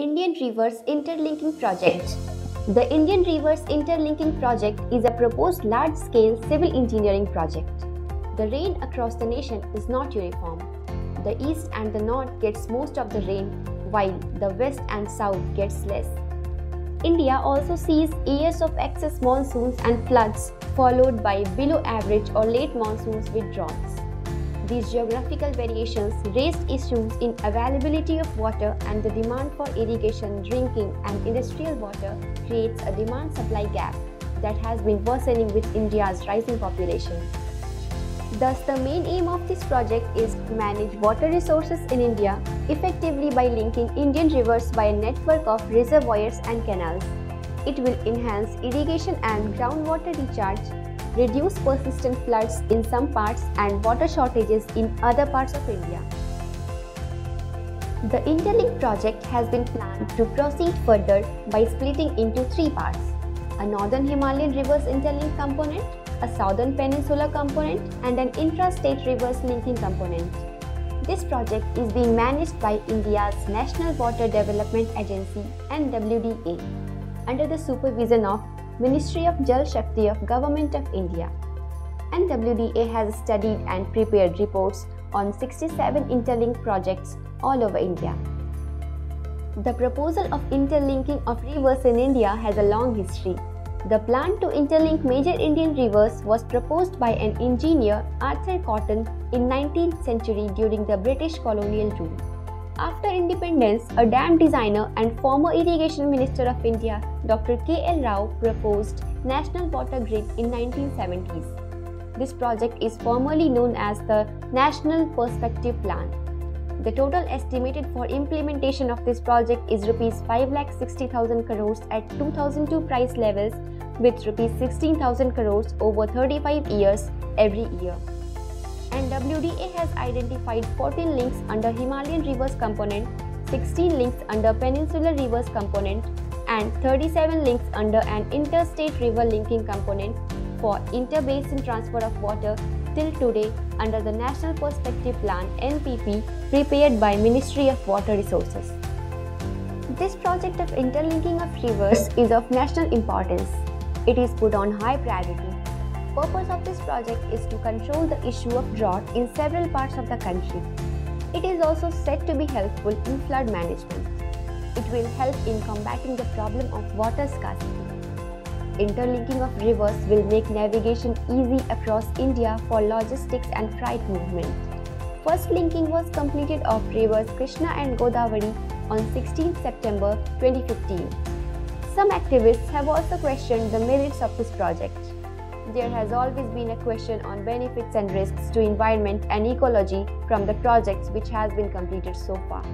Indian Rivers Interlinking Project. The Indian Rivers Interlinking Project is a proposed large-scale civil engineering project. The rain across the nation is not uniform. The east and the north gets most of the rain, while the west and south gets less. India also sees years of excess monsoons and floods, followed by below-average or late monsoons with droughts. These geographical variations raised issues in availability of water, and the demand for irrigation, drinking and industrial water creates a demand-supply gap that has been worsening with India's rising population. Thus, the main aim of this project is to manage water resources in India effectively by linking Indian rivers by a network of reservoirs and canals. It will enhance irrigation and groundwater recharge, reduce persistent floods in some parts and water shortages in other parts of India. The Interlink project has been planned to proceed further by splitting into three parts: a Northern Himalayan Rivers Interlink component, a Southern Peninsula component and an intra-state rivers linking component. This project is being managed by India's National Water Development Agency (NWDA) under the supervision of Ministry of Jal Shakti of Government of India. NWDA has studied and prepared reports on 67 interlink projects all over India. The proposal of interlinking of rivers in India has a long history. The plan to interlink major Indian rivers was proposed by an engineer, Arthur Cotton, in 19th century during the British colonial rule. After independence, a dam designer and former Irrigation Minister of India, Dr. K. L. Rao, proposed National Water Grid in 1970s. This project is formally known as the National Perspective Plan. The total estimated for implementation of this project is Rs 5,60,000 crores at 2002 price levels, with Rs 16,000 crores over 35 years every year. NWDA has identified 14 links under Himalayan Rivers component, 16 links under Peninsular Rivers component, and 37 links under an interstate river linking component for interbasin transfer of water till today under the National Perspective Plan (NPP) prepared by Ministry of Water Resources. This project of interlinking of rivers is of national importance. It is put on high priority. Purpose of this project is to control the issue of drought in several parts of the country. It is also said to be helpful in flood management. It will help in combating the problem of water scarcity. Interlinking of rivers will make navigation easy across India for logistics and freight movement. First linking was completed of rivers Krishna and Godavari on 16 September 2015. Some activists have also questioned the merits of this project. There has always been a question on benefits and risks to environment and ecology from the projects which has been completed so far.